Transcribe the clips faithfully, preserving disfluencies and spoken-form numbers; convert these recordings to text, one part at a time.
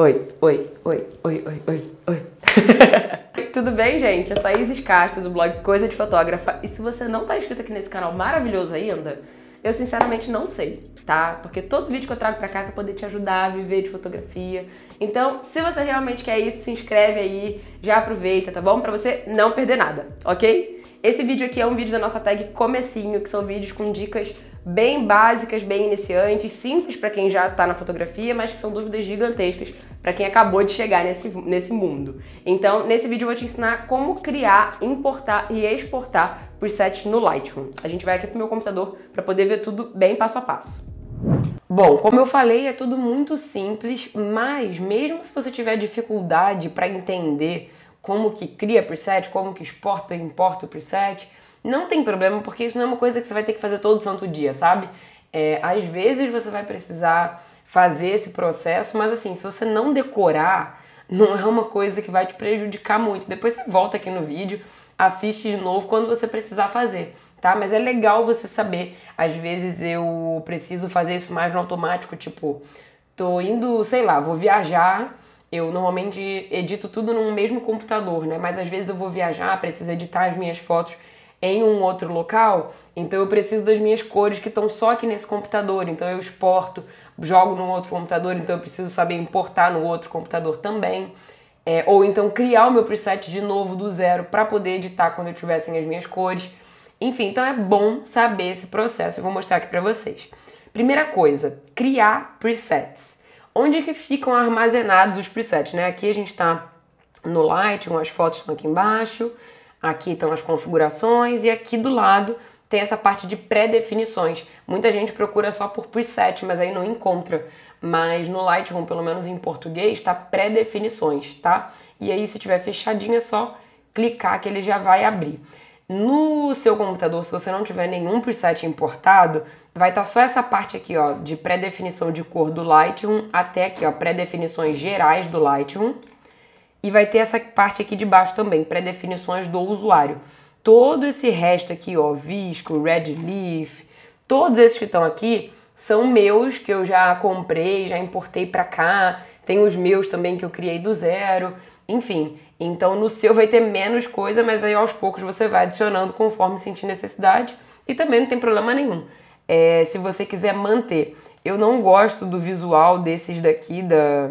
Oi, oi, oi, oi, oi, oi, oi. Tudo bem, gente? Eu sou a Isis Castro do blog Coisa de Fotógrafa e se você não tá inscrito aqui nesse canal maravilhoso ainda, eu sinceramente não sei, tá? Porque todo vídeo que eu trago pra cá é pra poder te ajudar a viver de fotografia. Então, se você realmente quer isso, se inscreve aí, já aproveita, tá bom? Pra você não perder nada, ok? Esse vídeo aqui é um vídeo da nossa tag Comecinho, que são vídeos com dicas bem básicas, bem iniciantes, simples pra quem já tá na fotografia, mas que são dúvidas gigantescas pra quem acabou de chegar nesse, nesse mundo. Então, nesse vídeo eu vou te ensinar como criar, importar e exportar presets no Lightroom. A gente vai aqui pro meu computador pra poder ver tudo bem passo a passo. Bom, como eu falei, é tudo muito simples, mas mesmo se você tiver dificuldade pra entender como que cria preset, como que exporta e importa o preset, não tem problema, porque isso não é uma coisa que você vai ter que fazer todo santo dia, sabe? É, às vezes você vai precisar fazer esse processo, mas assim, se você não decorar, não é uma coisa que vai te prejudicar muito. Depois você volta aqui no vídeo, assiste de novo quando você precisar fazer, tá? Mas é legal você saber. Às vezes eu preciso fazer isso mais no automático, tipo, tô indo, sei lá, vou viajar. Eu normalmente edito tudo num mesmo computador, né? Mas às vezes eu vou viajar, preciso editar as minhas fotos em um outro local, então eu preciso das minhas cores que estão só aqui nesse computador, então eu exporto, jogo num outro computador, então eu preciso saber importar no outro computador também, é, ou então criar o meu preset de novo do zero para poder editar quando eu tiver sem as minhas cores. Enfim, então é bom saber esse processo, eu vou mostrar aqui para vocês. Primeira coisa, criar presets. Onde é que ficam armazenados os presets, né? Aqui a gente tá no Lightroom, as fotos estão aqui embaixo, aqui estão as configurações e aqui do lado tem essa parte de pré-definições. Muita gente procura só por preset, mas aí não encontra. Mas no Lightroom, pelo menos em português, tá pré-definições, tá? E aí se tiver fechadinho é só clicar que ele já vai abrir. No seu computador, se você não tiver nenhum preset importado, vai estar só essa parte aqui, ó, de pré-definição de cor do Lightroom até aqui, ó, pré-definições gerais do Lightroom. E vai ter essa parte aqui de baixo também, pré-definições do usuário. Todo esse resto aqui, ó, V S C O, Red Leaf, todos esses que estão aqui são meus, que eu já comprei, já importei pra cá. Tem os meus também que eu criei do zero, enfim. Então no seu vai ter menos coisa, mas aí aos poucos você vai adicionando conforme sentir necessidade e também não tem problema nenhum. É, se você quiser manter, eu não gosto do visual desses daqui da,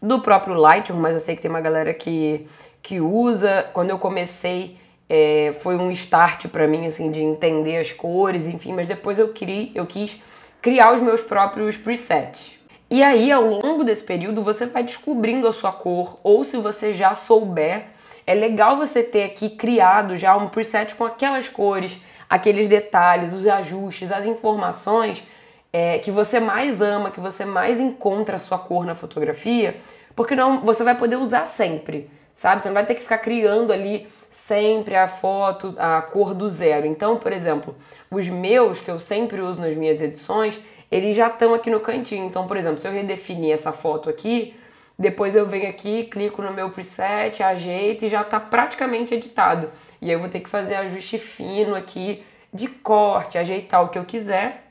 do próprio Lightroom, mas eu sei que tem uma galera que, que usa. Quando eu comecei é, foi um start pra mim, assim, de entender as cores, enfim, mas depois eu, criei, eu quis criar os meus próprios presets. E aí, ao longo desse período, você vai descobrindo a sua cor, ou se você já souber, é legal você ter aqui criado já um preset com aquelas cores, aqueles detalhes, os ajustes, as informações é, que você mais ama, que você mais encontra a sua cor na fotografia, porque não, você vai poder usar sempre, sabe? Você não vai ter que ficar criando ali sempre a foto, a cor do zero. Então, por exemplo, os meus, que eu sempre uso nas minhas edições, eles já estão aqui no cantinho. Então, por exemplo, se eu redefinir essa foto aqui, depois eu venho aqui, clico no meu preset, ajeito e já está praticamente editado. E aí eu vou ter que fazer ajuste fino aqui de corte, ajeitar o que eu quiser,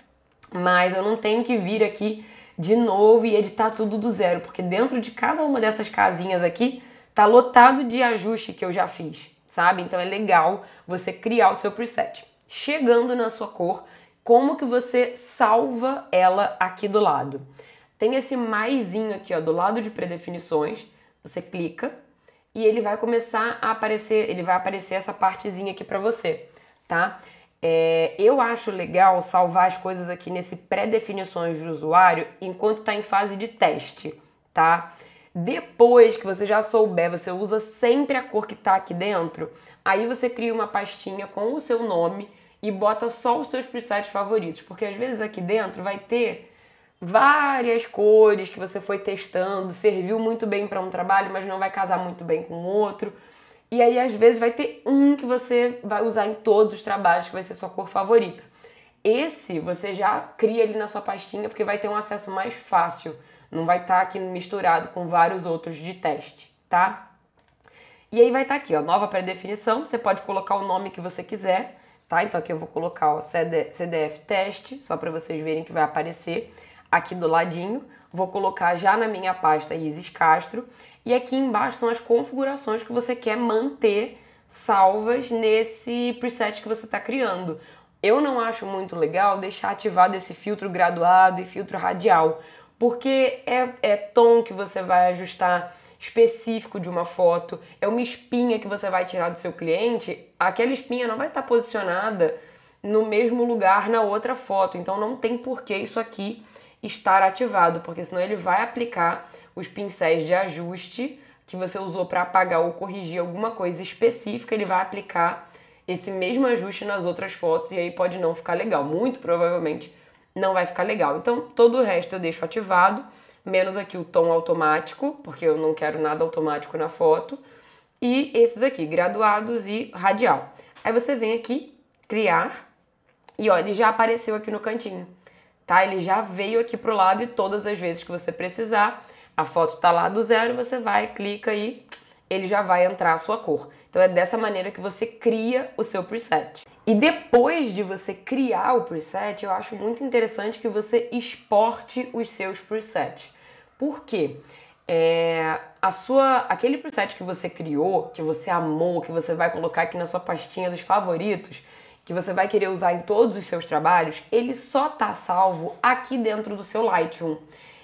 mas eu não tenho que vir aqui de novo e editar tudo do zero, porque dentro de cada uma dessas casinhas aqui tá lotado de ajuste que eu já fiz, sabe? Então é legal você criar o seu preset. Chegando na sua cor, como que você salva ela aqui do lado? Tem esse maisinho aqui, ó, do lado de pré-definições, você clica e ele vai começar a aparecer, ele vai aparecer essa partezinha aqui pra você, tá? É, eu acho legal salvar as coisas aqui nesse pré-definições do usuário enquanto tá em fase de teste, tá? Depois que você já souber, você usa sempre a cor que tá aqui dentro, aí você cria uma pastinha com o seu nome e bota só os seus presets favoritos, porque às vezes aqui dentro vai ter várias cores que você foi testando, serviu muito bem para um trabalho, mas não vai casar muito bem com outro, e aí às vezes vai ter um que você vai usar em todos os trabalhos, que vai ser sua cor favorita. Esse você já cria ali na sua pastinha, porque vai ter um acesso mais fácil, não vai estar tá aqui misturado com vários outros de teste, tá? E aí vai estar tá aqui, ó, nova pré-definição, você pode colocar o nome que você quiser, tá? Então aqui eu vou colocar o C D F teste, só para vocês verem que vai aparecer aqui do ladinho. Vou colocar já na minha pasta Isis Castro. E aqui embaixo são as configurações que você quer manter salvas nesse preset que você está criando. Eu não acho muito legal deixar ativado esse filtro graduado e filtro radial, porque é, é tom que você vai ajustar específico de uma foto, é uma espinha que você vai tirar do seu cliente, aquela espinha não vai estar posicionada no mesmo lugar na outra foto, então não tem por que isso aqui estar ativado, porque senão ele vai aplicar os pincéis de ajuste que você usou para apagar ou corrigir alguma coisa específica, ele vai aplicar esse mesmo ajuste nas outras fotos e aí pode não ficar legal, muito provavelmente não vai ficar legal. Então todo o resto eu deixo ativado, menos aqui o tom automático, porque eu não quero nada automático na foto, e esses aqui, graduados e radial. Aí você vem aqui, criar, e ó, ele já apareceu aqui no cantinho, tá? Ele já veio aqui pro lado e todas as vezes que você precisar, a foto tá lá do zero, você vai, clica aí, ele já vai entrar a sua cor. Então é dessa maneira que você cria o seu preset. E depois de você criar o preset, eu acho muito interessante que você exporte os seus presets. Por quê? É, a sua, aquele preset que você criou, que você amou, que você vai colocar aqui na sua pastinha dos favoritos, que você vai querer usar em todos os seus trabalhos, ele só tá salvo aqui dentro do seu Lightroom.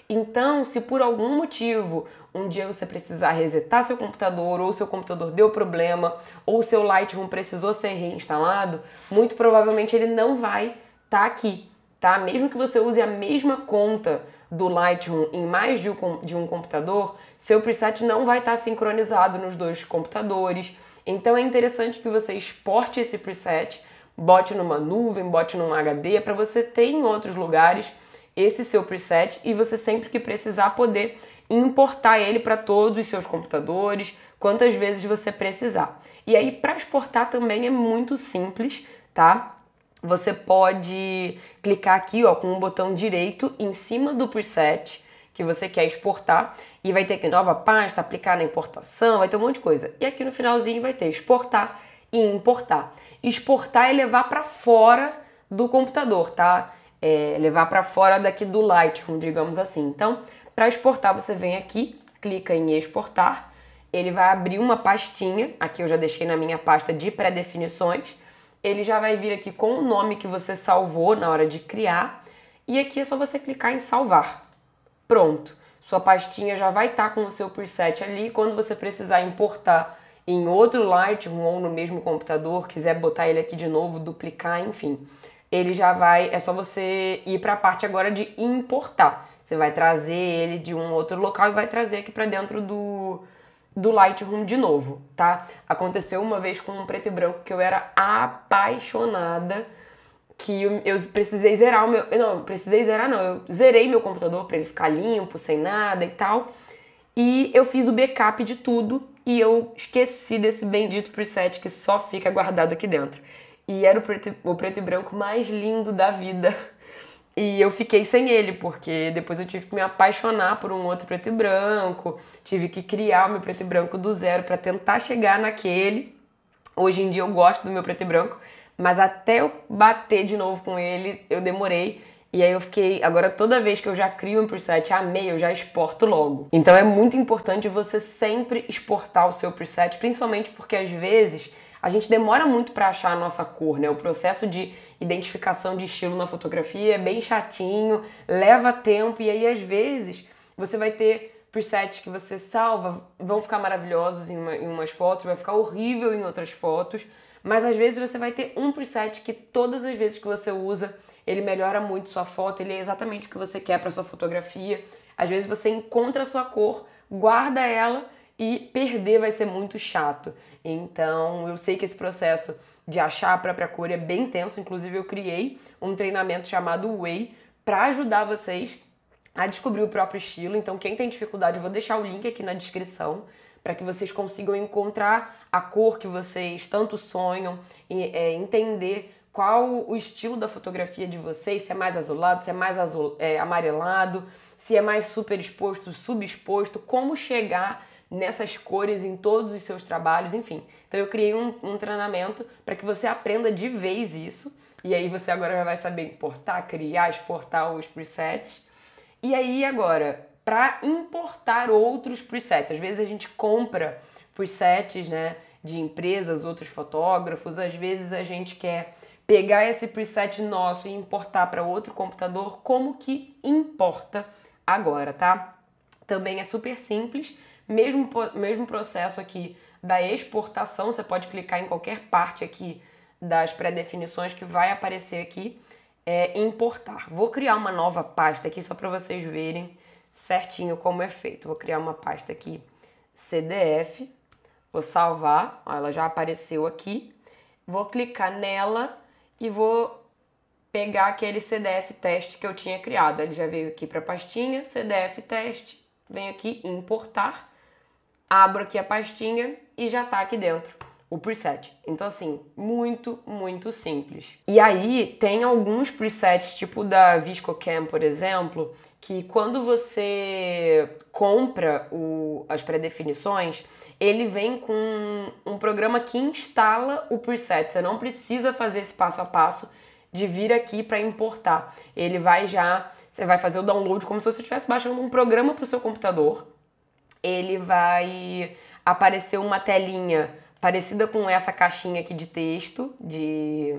Então, se por algum motivo um dia você precisar resetar seu computador, ou seu computador deu problema, ou seu Lightroom precisou ser reinstalado, muito provavelmente ele não vai estar aqui, tá? Mesmo que você use a mesma conta do Lightroom em mais de um, de um computador, seu preset não vai estar sincronizado nos dois computadores. Então é interessante que você exporte esse preset, bote numa nuvem, bote num H D, para você ter em outros lugares esse seu preset e você sempre que precisar poder importar ele para todos os seus computadores, quantas vezes você precisar. E aí para exportar também é muito simples, tá? Você pode clicar aqui, ó, com o botão direito em cima do preset que você quer exportar e vai ter aqui nova pasta, aplicar na importação, vai ter um monte de coisa. E aqui no finalzinho vai ter exportar e importar. Exportar é levar para fora do computador, tá? É, levar para fora daqui do Lightroom, digamos assim. Então, para exportar, você vem aqui, clica em exportar, ele vai abrir uma pastinha, aqui eu já deixei na minha pasta de pré-definições, ele já vai vir aqui com o nome que você salvou na hora de criar, e aqui é só você clicar em salvar. Pronto, sua pastinha já vai estar com o seu preset ali, quando você precisar importar em outro Lightroom ou no mesmo computador, quiser botar ele aqui de novo, duplicar, enfim... ele já vai, é só você ir para a parte agora de importar. Você vai trazer ele de um outro local e vai trazer aqui para dentro do, do Lightroom de novo, tá? Aconteceu uma vez com um preto e branco que eu era apaixonada, que eu, eu precisei zerar o meu... Não, precisei zerar não, eu zerei meu computador para ele ficar limpo, sem nada e tal. E eu fiz o backup de tudo e eu esqueci desse bendito preset que só fica guardado aqui dentro. E era o preto, o preto e branco mais lindo da vida. E eu fiquei sem ele, porque depois eu tive que me apaixonar por um outro preto e branco, tive que criar o meu preto e branco do zero para tentar chegar naquele. Hoje em dia eu gosto do meu preto e branco, mas até eu bater de novo com ele, eu demorei. E aí eu fiquei... Agora toda vez que eu já crio um preset, amei, eu já exporto logo. Então é muito importante você sempre exportar o seu preset, principalmente porque às vezes... a gente demora muito para achar a nossa cor, né? O processo de identificação de estilo na fotografia é bem chatinho, leva tempo e aí às vezes você vai ter presets que você salva, vão ficar maravilhosos em, uma, em umas fotos, vai ficar horrível em outras fotos, mas às vezes você vai ter um preset que todas as vezes que você usa, ele melhora muito sua foto, ele é exatamente o que você quer para sua fotografia. Às vezes você encontra a sua cor, guarda ela e perder vai ser muito chato. Então, eu sei que esse processo de achar a própria cor é bem intenso. Inclusive, eu criei um treinamento chamado Way para ajudar vocês a descobrir o próprio estilo. Então, quem tem dificuldade, eu vou deixar o link aqui na descrição para que vocês consigam encontrar a cor que vocês tanto sonham e é, entender qual o estilo da fotografia de vocês, se é mais azulado, se é mais azul, é, amarelado, se é mais super exposto, subexposto, como chegar nessas cores em todos os seus trabalhos, enfim. Então eu criei um, um treinamento para que você aprenda de vez isso, e aí você agora já vai saber importar, criar, exportar os presets. E aí agora, para importar outros presets. Às vezes a gente compra presets, né, de empresas, outros fotógrafos, às vezes a gente quer pegar esse preset nosso e importar para outro computador, como que importa agora, tá? Também é super simples, mesmo, mesmo processo aqui da exportação, você pode clicar em qualquer parte aqui das pré-definições que vai aparecer aqui, é importar. Vou criar uma nova pasta aqui só para vocês verem certinho como é feito. Vou criar uma pasta aqui, C D F, vou salvar, ela já apareceu aqui, vou clicar nela e vou pegar aquele C D F teste que eu tinha criado. Ele já veio aqui para a pastinha, C D F teste, venho aqui em importar, abro aqui a pastinha e já tá aqui dentro o preset. Então assim, muito, muito simples. E aí tem alguns presets, tipo da V S C O Cam, por exemplo, que quando você compra o, as pré-definições, ele vem com um programa que instala o preset. Você não precisa fazer esse passo a passo de vir aqui para importar. Ele vai já, você vai fazer o download como se você estivesse baixando um programa para o seu computador. Ele vai aparecer uma telinha parecida com essa caixinha aqui de texto, de,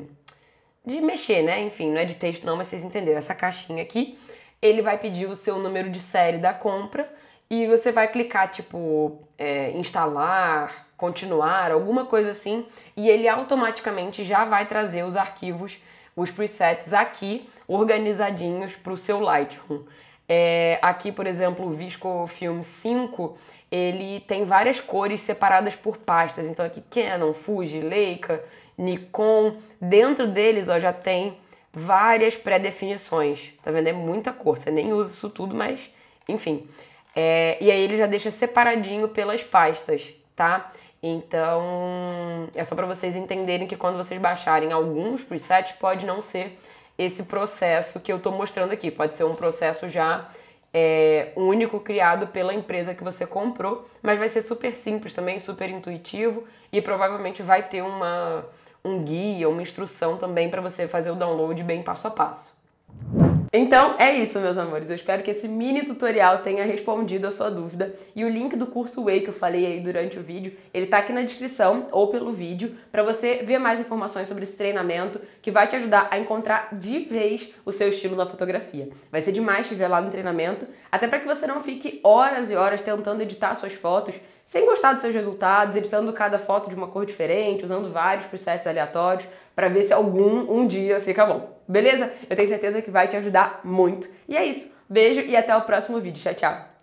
de mexer, né? Enfim, não é de texto não, mas vocês entenderam. Essa caixinha aqui, ele vai pedir o seu número de série da compra. E você vai clicar, tipo, é, instalar, continuar, alguma coisa assim, e ele automaticamente já vai trazer os arquivos, os presets aqui, organizadinhos para o seu Lightroom. É, aqui, por exemplo, o V S C O Film cinco, ele tem várias cores separadas por pastas. Então aqui Canon, Fuji, Leica, Nikon, dentro deles ó, já tem várias pré-definições. Tá vendo? É muita cor, você nem usa isso tudo, mas enfim... É, e aí ele já deixa separadinho pelas pastas, tá? Então, é só para vocês entenderem que quando vocês baixarem alguns presets, pode não ser esse processo que eu tô mostrando aqui. Pode ser um processo já é, único, criado pela empresa que você comprou, mas vai ser super simples também, super intuitivo, e provavelmente vai ter uma, um guia, uma instrução também para você fazer o download bem passo a passo. Então é isso, meus amores, eu espero que esse mini tutorial tenha respondido a sua dúvida, e o link do curso Way que eu falei aí durante o vídeo, ele tá aqui na descrição ou pelo vídeo, para você ver mais informações sobre esse treinamento que vai te ajudar a encontrar de vez o seu estilo na fotografia. Vai ser demais te ver lá no treinamento, até para que você não fique horas e horas tentando editar suas fotos sem gostar dos seus resultados, editando cada foto de uma cor diferente, usando vários presets aleatórios, para ver se algum um dia fica bom. Beleza? Eu tenho certeza que vai te ajudar muito. E é isso. Beijo e até o próximo vídeo. Tchau, tchau.